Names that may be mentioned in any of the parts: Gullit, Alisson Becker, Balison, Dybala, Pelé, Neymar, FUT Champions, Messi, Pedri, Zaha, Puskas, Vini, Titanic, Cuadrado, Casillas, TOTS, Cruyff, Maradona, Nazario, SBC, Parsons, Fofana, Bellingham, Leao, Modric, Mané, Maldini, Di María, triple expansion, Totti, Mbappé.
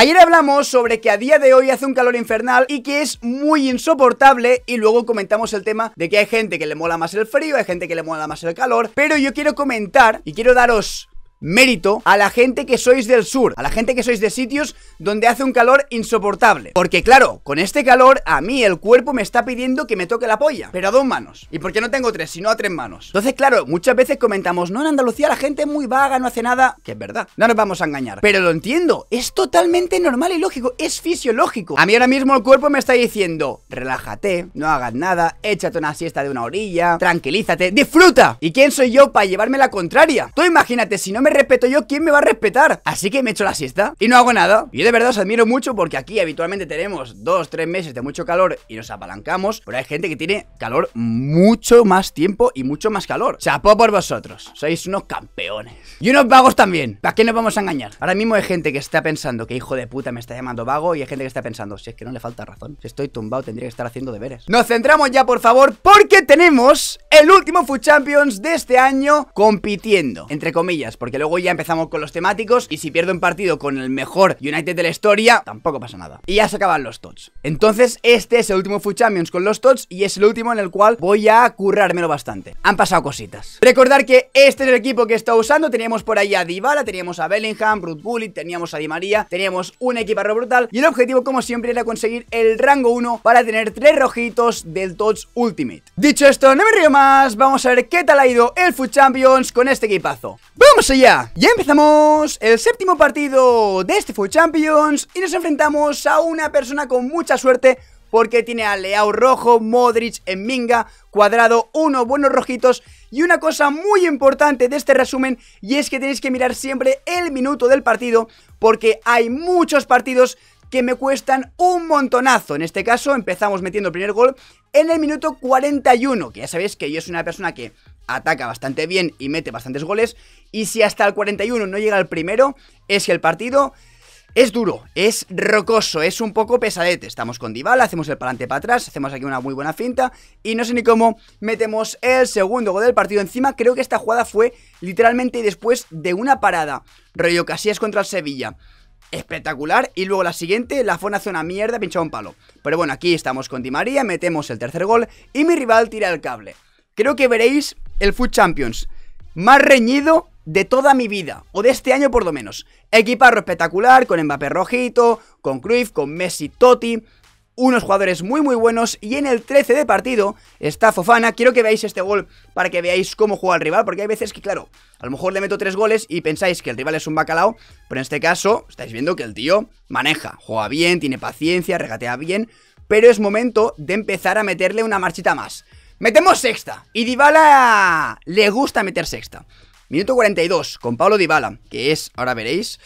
Ayer hablamos sobre que a día de hoy hace un calor infernal y que es muy insoportable, y luego comentamos el tema de que hay gente que le mola más el frío, hay gente que le mola más el calor, pero yo quiero comentar y quiero daros mérito a la gente que sois del sur, a la gente que sois de sitios donde hace un calor insoportable, porque claro, con este calor a mí el cuerpo me está pidiendo que me toque la polla, pero a dos manos, y porque no tengo tres, sino a tres manos. Entonces claro, muchas veces comentamos, no, en Andalucía la gente es muy vaga, no hace nada, que es verdad, no nos vamos a engañar, pero lo entiendo, es totalmente normal y lógico, es fisiológico. A mí ahora mismo el cuerpo me está diciendo, relájate, no hagas nada, échate una siesta de una orilla, tranquilízate, disfruta. ¿Y quién soy yo para llevarme la contraria? Tú imagínate, si no me respeto yo, ¿quién me va a respetar? Así que me echo la siesta y no hago nada. Y de verdad os admiro mucho, porque aquí habitualmente tenemos 2-3 meses de mucho calor y nos apalancamos, pero hay gente que tiene calor mucho más tiempo y mucho más calor. Chapó por vosotros, sois unos campeones. Y unos vagos también, ¿para qué nos vamos a engañar? Ahora mismo hay gente que está pensando que hijo de puta me está llamando vago, y hay gente que está pensando, si es que no le falta razón, si estoy tumbado tendría que estar haciendo deberes. Nos centramos ya, por favor, porque tenemos el último FUT Champions de este año compitiendo, entre comillas, porque luego ya empezamos con los temáticos, y si pierdo un partido con el mejor United de la historia, tampoco pasa nada. Y ya se acaban los TOTS. Entonces este es el último FUT Champions con los TOTS, y es el último en el cual voy a currármelo bastante. Han pasado cositas. Recordar que este es el equipo que está usando. Teníamos por ahí a Dybala, teníamos a Bellingham, Gullit, teníamos a Di María, teníamos un equiparro brutal, y el objetivo como siempre era conseguir el rango 1 para tener 3 rojitos del TOTS Ultimate. Dicho esto, no me río más, vamos a ver qué tal ha ido el FUT Champions con este equipazo. ¡Vamos allá! Ya empezamos el séptimo partido de este FUT Champions y nos enfrentamos a una persona con mucha suerte, porque tiene a Leao rojo, Modric en minga, Cuadrado, unos buenos rojitos. Y una cosa muy importante de este resumen, y es que tenéis que mirar siempre el minuto del partido, porque hay muchos partidos que me cuestan un montonazo. En este caso empezamos metiendo el primer gol en el minuto 41, que ya sabéis que yo soy una persona que ataca bastante bien y mete bastantes goles, y si hasta el 41 no llega el primero, es que el partido es duro, es rocoso, es un poco pesadete. Estamos con Dybala, hacemos el palante para atrás, hacemos aquí una muy buena finta, y no sé ni cómo metemos el segundo gol del partido. Encima creo que esta jugada fue literalmente después de una parada, rollo Casillas contra el Sevilla, espectacular, y luego la siguiente, la Fofana hace una mierda, pinchado un palo. Pero bueno, aquí estamos con Di María, metemos el tercer gol, y mi rival tira el cable. Creo que veréis el FUT Champions más reñido de toda mi vida, o de este año por lo menos. Equiparro espectacular, con Mbappé rojito, con Cruyff, con Messi, Totti, unos jugadores muy muy buenos. Y en el 13 de partido está Fofana. Quiero que veáis este gol para que veáis cómo juega el rival, porque hay veces que claro, a lo mejor le meto 3 goles y pensáis que el rival es un bacalao, pero en este caso estáis viendo que el tío maneja, juega bien, tiene paciencia, regatea bien, pero es momento de empezar a meterle una marchita más. Metemos sexta, y Dybala le gusta meter sexta. Minuto 42, con Pablo Dybala, que es, ahora veréis,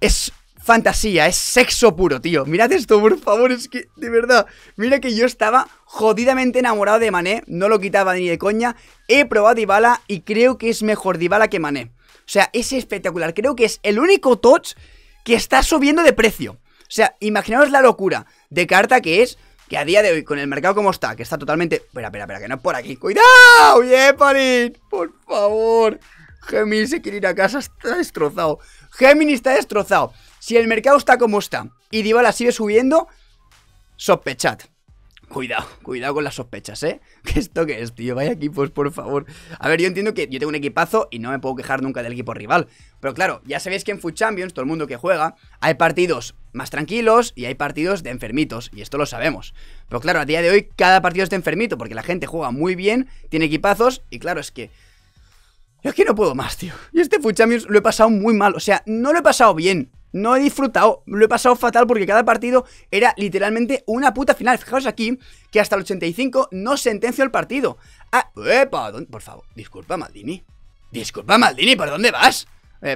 es fantasía, es sexo puro, tío. Mirad esto, por favor, es que, de verdad, mira que yo estaba jodidamente enamorado de Mané, no lo quitaba ni de coña. He probado Dybala y creo que es mejor Dybala que Mané. O sea, es espectacular, creo que es el único TOTS que está subiendo de precio. O sea, imaginaos la locura de carta que es, que a día de hoy, con el mercado como está, que está totalmente... Espera, que no es por aquí. ¡Cuidado! ¡Yeparin! ¡Por favor! Géminis se quiere ir a casa, está destrozado. Géminis está destrozado. Si el mercado está como está y Dybala sigue subiendo, sospechad. Cuidado, cuidado con las sospechas, ¿eh? ¿Qué esto que es, tío? Vaya equipos, por favor. A ver, yo entiendo que yo tengo un equipazo y no me puedo quejar nunca del equipo rival, pero claro, ya sabéis que en FUT Champions, todo el mundo que juega, hay partidos más tranquilos y hay partidos de enfermitos, y esto lo sabemos. Pero claro, a día de hoy cada partido es de enfermito, porque la gente juega muy bien, tiene equipazos, y claro, es que... yo es que no puedo más, tío. Y este FUT Champions lo he pasado muy mal, o sea, no lo he pasado bien, no he disfrutado, lo he pasado fatal, porque cada partido era literalmente una puta final. Fijaos aquí que hasta el 85 no sentenció el partido. Ah, epa, por favor, disculpa Maldini. Disculpa Maldini, ¿por dónde vas?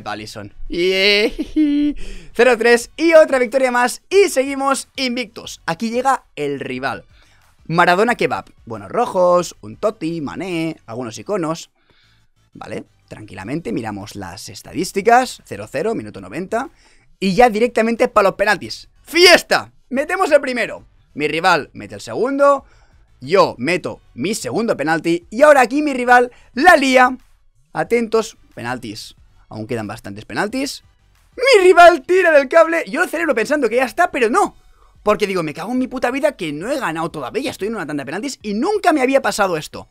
Balison. 0-3 y otra victoria más, y seguimos invictos. Aquí llega el rival. Maradona Kebab, buenos rojos, un Totti, Mané, algunos iconos. Vale, tranquilamente miramos las estadísticas. 0-0, minuto 90. Y ya directamente para los penaltis. ¡Fiesta! Metemos el primero, mi rival mete el segundo, yo meto mi segundo penalti, y ahora aquí mi rival la lía. Atentos, penaltis. Aún quedan bastantes penaltis. Mi rival tira del cable. Yo lo celebro pensando que ya está, pero no. Porque digo, me cago en mi puta vida que no he ganado todavía. Estoy en una tanda de penaltis y nunca me había pasado esto.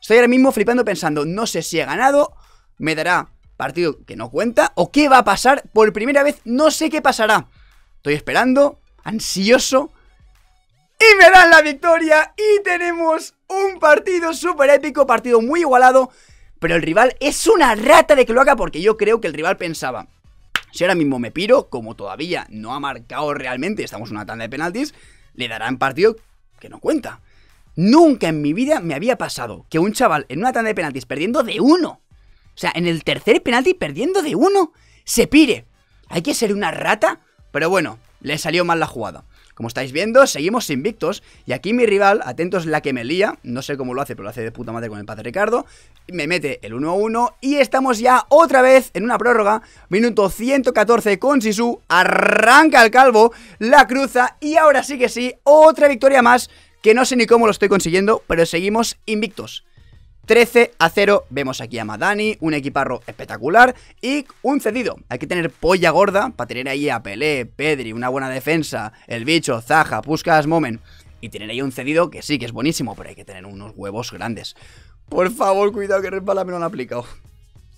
Estoy ahora mismo flipando pensando, no sé si he ganado, me dará partido que no cuenta o qué va a pasar. Por primera vez no sé qué pasará. Estoy esperando, ansioso. Y me dan la victoria y tenemos un partido súper épico, partido muy igualado. Pero el rival es una rata de cloaca, porque yo creo que el rival pensaba, si ahora mismo me piro, como todavía no ha marcado realmente, estamos en una tanda de penaltis, le darán partido que no cuenta. Nunca en mi vida me había pasado que un chaval en una tanda de penaltis perdiendo de 1, o sea, en el tercer penalti perdiendo de 1, se pire. Hay que ser una rata, pero bueno, le salió mal la jugada. Como estáis viendo, seguimos invictos. Y aquí mi rival, atentos, la que me lía. No sé cómo lo hace, pero lo hace de puta madre con el padre Ricardo. Me mete el 1-1 y estamos ya otra vez en una prórroga. Minuto 114 con Sisu. Arranca el calvo, la cruza y ahora sí que sí, otra victoria más, que no sé ni cómo lo estoy consiguiendo, pero seguimos invictos. 13-0, vemos aquí a Madani, un equiparro espectacular y un cedido. Hay que tener polla gorda para tener ahí a Pelé, Pedri, una buena defensa, el bicho, Zaha, Puskas, Momen. Y tener ahí un cedido que sí, que es buenísimo, pero hay que tener unos huevos grandes. Por favor, cuidado que Resbala me lo han aplicado.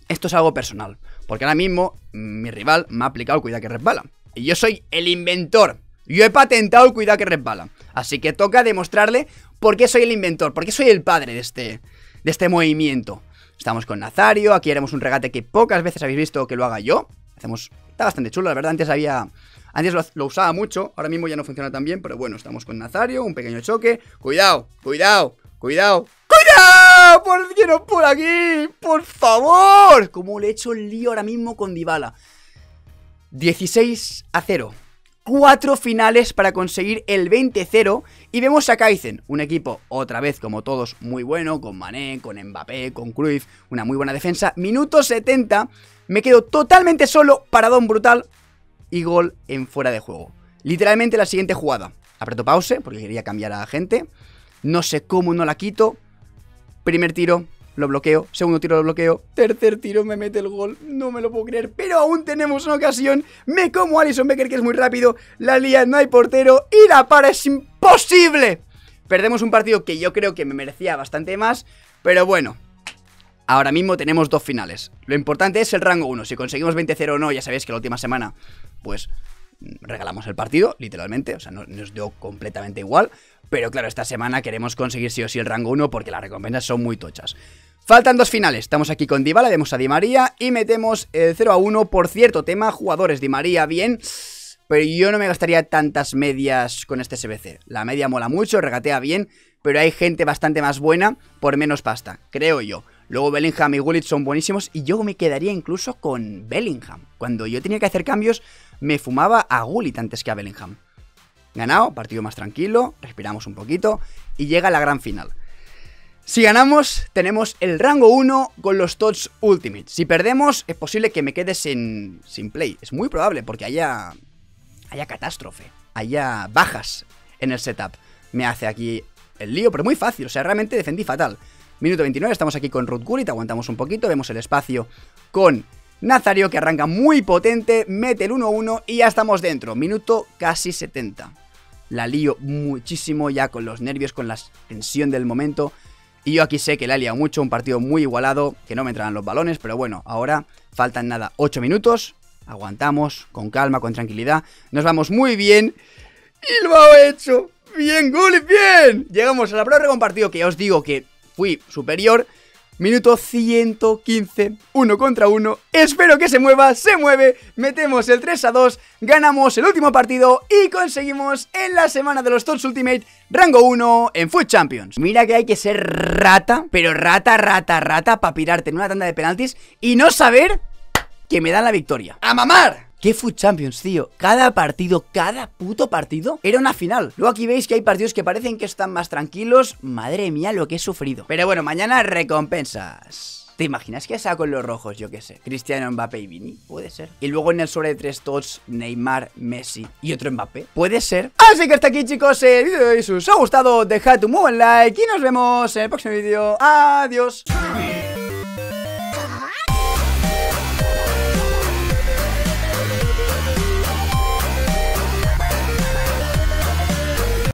Esto es algo personal, porque ahora mismo mi rival me ha aplicado el cuidado que Resbala. Y yo soy el inventor, yo he patentado el cuidado que Resbala. Así que toca demostrarle por qué soy el inventor, por qué soy el padre de este movimiento. Estamos con Nazario, aquí haremos un regate que pocas veces habéis visto que lo haga yo. Hacemos, está bastante chulo, la verdad, antes lo usaba mucho, ahora mismo ya no funciona tan bien, pero bueno, estamos con Nazario, un pequeño choque. Cuidado, cuidado, cuidado, cuidado, ¿por qué no por aquí? Por favor, como le he hecho el lío ahora mismo con Dybala. 16-0. 4 finales para conseguir el 20-0 y vemos a Kaizen, un equipo otra vez como todos muy bueno, con Mané, con Mbappé, con Cruyff, una muy buena defensa. Minuto 70, me quedo totalmente solo, paradón brutal y gol en fuera de juego. Literalmente la siguiente jugada, aprieto pause porque quería cambiar a la gente, no sé cómo no la quito, primer tiro lo bloqueo, segundo tiro lo bloqueo, tercer tiro me mete el gol, no me lo puedo creer, pero aún tenemos una ocasión, me como a Alisson Becker, que es muy rápido, la lía, no hay portero y la para es imposible. Perdemos un partido que yo creo que me merecía bastante más, pero bueno, ahora mismo tenemos 2 finales, lo importante es el rango 1, si conseguimos 20-0 o no, ya sabéis que la última semana, pues regalamos el partido, literalmente, o sea, nos dio completamente igual. Pero claro, esta semana queremos conseguir sí o sí el rango 1 porque las recompensas son muy tochas. Faltan 2 finales, estamos aquí con Dybala, vemos a Di María y metemos el 0-1. Por cierto, tema jugadores, Di María bien, pero yo no me gastaría tantas medias con este SBC. La media mola mucho, regatea bien, pero hay gente bastante más buena por menos pasta, creo yo. Luego Bellingham y Gullit son buenísimos y yo me quedaría incluso con Bellingham. Cuando yo tenía que hacer cambios me fumaba a Gullit antes que a Bellingham. Ganado, partido más tranquilo, respiramos un poquito y llega la gran final. Si ganamos, tenemos el rango 1 con los TOTS Ultimate. Si perdemos, es posible que me quede sin play. Es muy probable porque haya catástrofe, haya bajas en el setup. Me hace aquí el lío, pero muy fácil, o sea, realmente defendí fatal. Minuto 29, estamos aquí con Ruth Gullit, aguantamos un poquito, vemos el espacio con Nazario que arranca muy potente, mete el 1-1 y ya estamos dentro. Minuto casi 70. La lío muchísimo ya con los nervios, con la tensión del momento. Y yo aquí sé que la he liado mucho, un partido muy igualado, que no me entrarán los balones, pero bueno, ahora faltan nada, 8 minutos. Aguantamos con calma, con tranquilidad, nos vamos muy bien y lo ha hecho. Bien, Gullit, bien. Llegamos a la prórroga, un partido que ya os digo que fui superior. Minuto 115, 1 contra 1. Espero que se mueva, se mueve. Metemos el 3-2, ganamos el último partido y conseguimos en la semana de los TOTS Ultimate rango 1 en FUT Champions. Mira que hay que ser rata, pero rata para pirarte en una tanda de penaltis y no saber que me dan la victoria. ¡A mamar! ¡Qué FUT Champions, tío! Cada partido, cada puto partido era una final. Luego aquí veis que hay partidos que parecen que están más tranquilos. Madre mía lo que he sufrido. Pero bueno, mañana recompensas. ¿Te imaginas que saco los rojos? Yo qué sé, Cristiano, Mbappé y Vini. Puede ser. Y luego en el sobre de 3 TOTS, Neymar, Messi y otro Mbappé. Puede ser. Así que hasta aquí, chicos, el vídeo de hoy. Si os ha gustado, dejad un buen like y nos vemos en el próximo vídeo. Adiós.